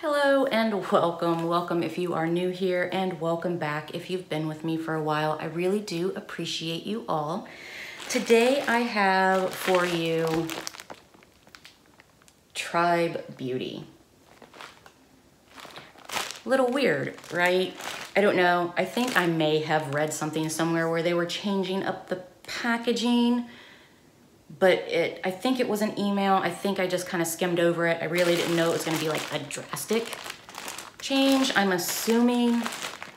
Hello and welcome if you are new here, and welcome back if you've been with me for a while. I really do appreciate you all. Today I have for you Tribe Beauty. Little weird, right? I don't know. I think I may have read something somewhere where they were changing up the packaging, but I think it was an email. I think I just kind of skimmed over it. I really didn't know it was gonna be like a drastic change. I'm assuming,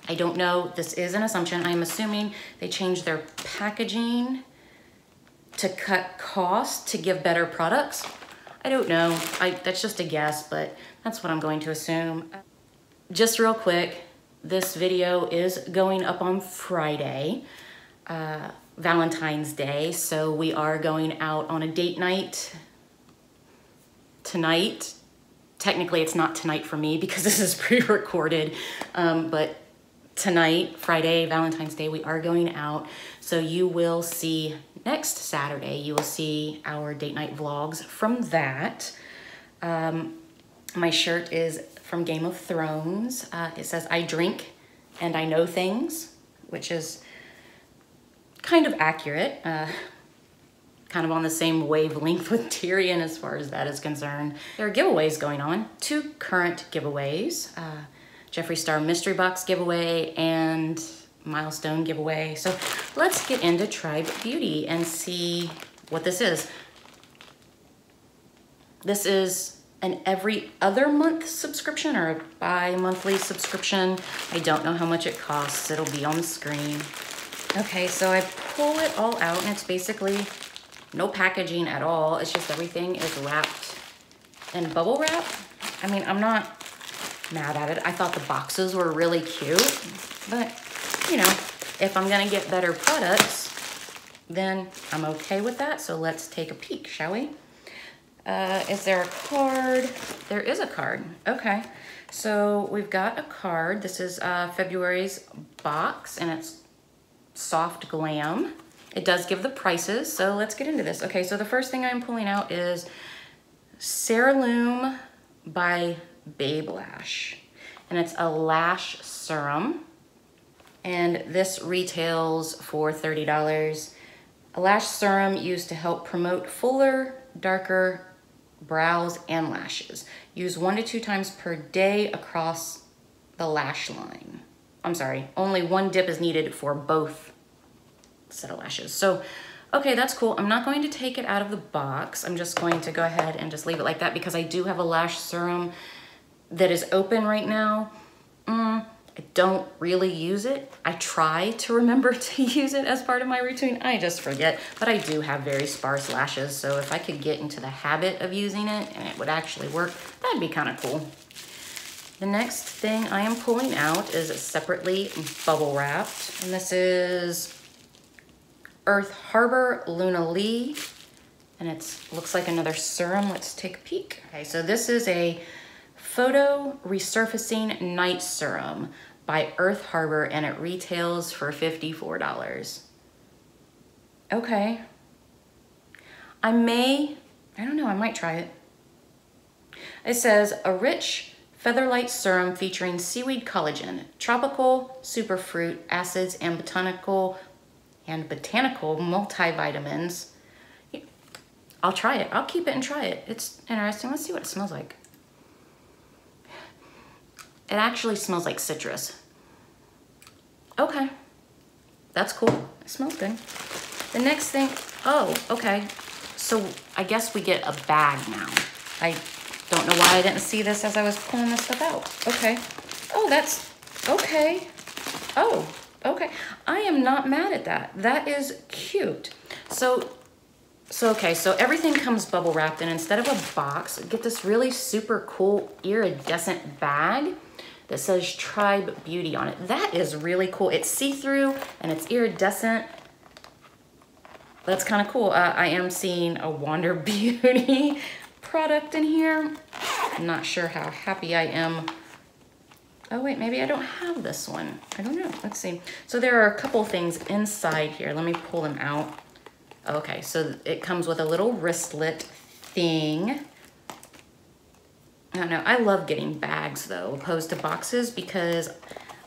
I don't know, this is an assumption. I'm assuming they changed their packaging to cut costs to give better products. I don't know, that's just a guess, but that's what I'm going to assume. Just real quick, this video is going up on Friday. Valentine's Day, so we are going out on a date night tonight. Technically it's not tonight for me because this is pre-recorded, but tonight, Friday, Valentine's Day, we are going out. So you will see next Saturday, you will see our date night vlogs from that. My shirt is from Game of Thrones. It says, "I drink and I know things," which is kind of accurate, kind of on the same wavelength with Tyrion as far as that is concerned. There are giveaways going on, two current giveaways, Jeffree Star mystery box giveaway and milestone giveaway. So let's get into Tribe Beauty and see what this is. This is an every other month subscription or a bi-monthly subscription. I don't know how much it costs. It'll be on the screen. Okay, so I pull it all out and it's basically no packaging at all. It's just everything is wrapped in bubble wrap. I mean, I'm not mad at it. I thought the boxes were really cute, but you know, if I'm gonna get better products, then I'm okay with that. So let's take a peek, shall we? Is there a card? There is a card, okay. So we've got a card. This is February's box and it's Soft Glam. It does give the prices, so let's get into this. Okay, so the first thing I'm pulling out is Seralume by Babe Lash, and it's a lash serum, and this retails for $30. A lash serum used to help promote fuller, darker brows and lashes. Use 1 to 2 times per day across the lash line. I'm sorry, only one dip is needed for both set of lashes. So, okay, that's cool. I'm not going to take it out of the box. I'm just going to go ahead and just leave it like that because I do have a lash serum that is open right now. I don't really use it. I try to remember to use it as part of my routine. I just forget, but I do have very sparse lashes. So if I could get into the habit of using it and it would actually work, that'd be kind of cool. The next thing I am pulling out is separately bubble wrapped, and this is Earth Harbor Luna Lee, and it looks like another serum. Let's take a peek. Okay, so this is a photo resurfacing night serum by Earth Harbor, and it retails for $54. Okay. I don't know, I might try it. It says a rich, featherlight serum featuring seaweed collagen, tropical superfruit acids, and botanical multivitamins. I'll try it. I'll keep it and try it. It's interesting. Let's see what it smells like. It actually smells like citrus. Okay, that's cool. It smells good. The next thing, oh, okay. So I guess we get a bag now. I don't know why I didn't see this as I was pulling this stuff out. Okay. Oh, that's okay. Oh, okay. I am not mad at that. That is cute. So everything comes bubble wrapped, and instead of a box, get this really super cool iridescent bag that says Tribe Beauty on it. That is really cool. It's see-through and it's iridescent. That's kind of cool. I am seeing a Wander Beauty product in here. I'm not sure how happy I am. Oh wait, maybe I don't have this one. I don't know, let's see. So there are a couple things inside here. Let me pull them out. Okay, so it comes with a little wristlet thing. I don't know. I love getting bags though, opposed to boxes, because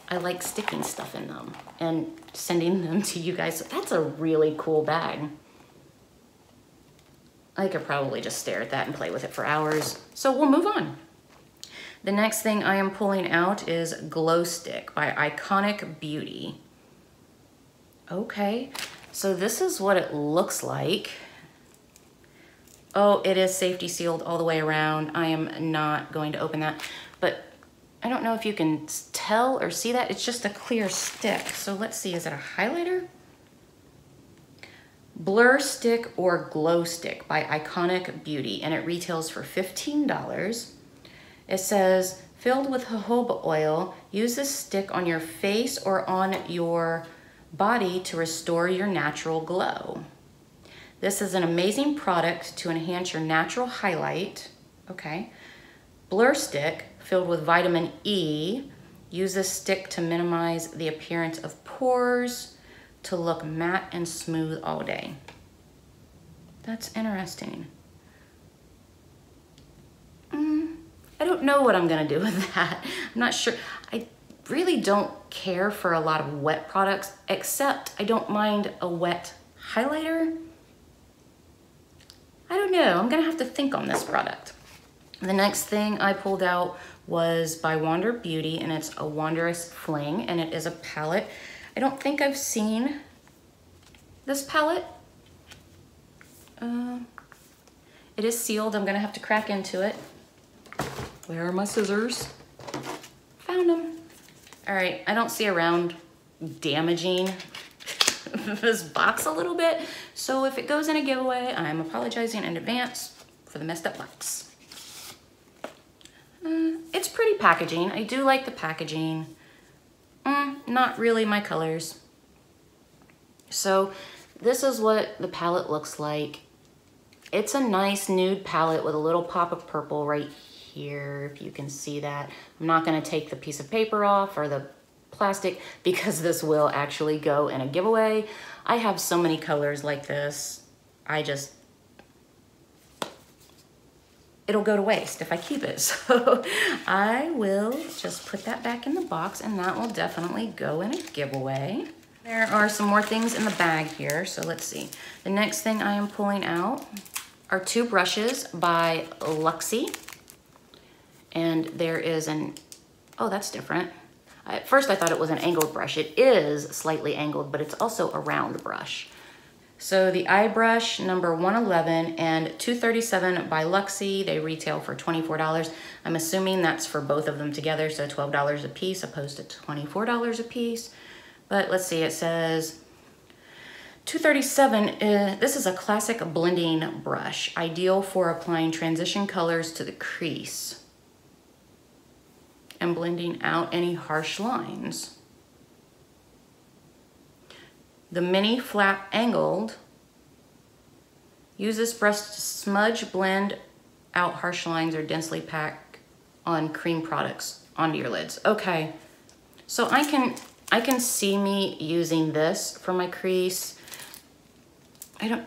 I like sticking stuff in them and sending them to you guys. So that's a really cool bag. I could probably just stare at that and play with it for hours. So we'll move on. The next thing I am pulling out is Glow Stick by Iconic Beauty. Okay, so this is what it looks like. Oh, it is safety sealed all the way around. I am not going to open that, but I don't know if you can tell or see that. It's just a clear stick. So let's see, is it a highlighter? Blur Stick or Glow Stick by Iconic Beauty, and it retails for $15. It says, filled with jojoba oil, use this stick on your face or on your body to restore your natural glow. This is an amazing product to enhance your natural highlight. Okay. Blur Stick, filled with vitamin E. Use this stick to minimize the appearance of pores to look matte and smooth all day. That's interesting. I don't know what I'm gonna do with that. I'm not sure. I really don't care for a lot of wet products, except I don't mind a wet highlighter. I don't know, I'm gonna have to think on this product. The next thing I pulled out was by Wander Beauty, and it's a Wondrous Fling, and it is a palette. I don't think I've seen this palette. It is sealed, I'm gonna have to crack into it. Where are my scissors? Found them. All right, I don't see a round damaging this box a little bit. So if it goes in a giveaway, I'm apologizing in advance for the messed up box. It's pretty packaging. I do like the packaging. Not really my colors. So this is what the palette looks like. It's a nice nude palette with a little pop of purple right here, if you can see that. I'm not gonna take the piece of paper off or the plastic, because this will actually go in a giveaway. I have so many colors like this. It'll go to waste if I keep it. So I will just put that back in the box, and that will definitely go in a giveaway. There are some more things in the bag here. So let's see. The next thing I am pulling out are two brushes by Luxie. And there is an, oh, that's different. At first I thought it was an angled brush. It is slightly angled, but it's also a round brush. So the eye brush number 111 and 237 by Luxie, they retail for $24. I'm assuming that's for both of them together, so $12 a piece opposed to $24 a piece. But let's see, it says 237, this is a classic blending brush, ideal for applying transition colors to the crease and blending out any harsh lines. The mini flat angled. Use this brush to smudge, blend out harsh lines, or densely pack on cream products onto your lids. Okay, so I can see me using this for my crease. I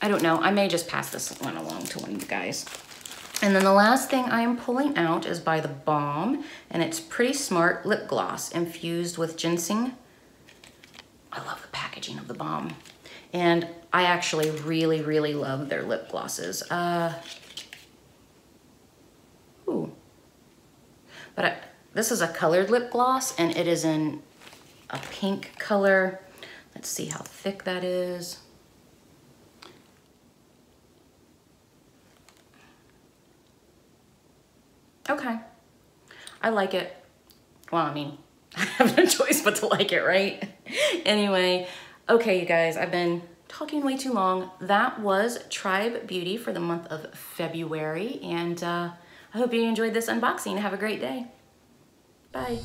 don't know. I may just pass this one along to one of you guys. And then the last thing I am pulling out is by the Balm, and it's Pretty Smart Lip Gloss infused with ginseng. I love the packaging of the Balm. And I actually really, really love their lip glosses. Ooh. But this is a colored lip gloss, and it is in a pink color. Let's see how thick that is. Okay, I like it. Well, I mean, I have no choice but to like it, right? Anyway, okay, you guys, I've been talking way too long. That was Tribe Beauty for the month of February, and I hope you enjoyed this unboxing. Have a great day. Bye.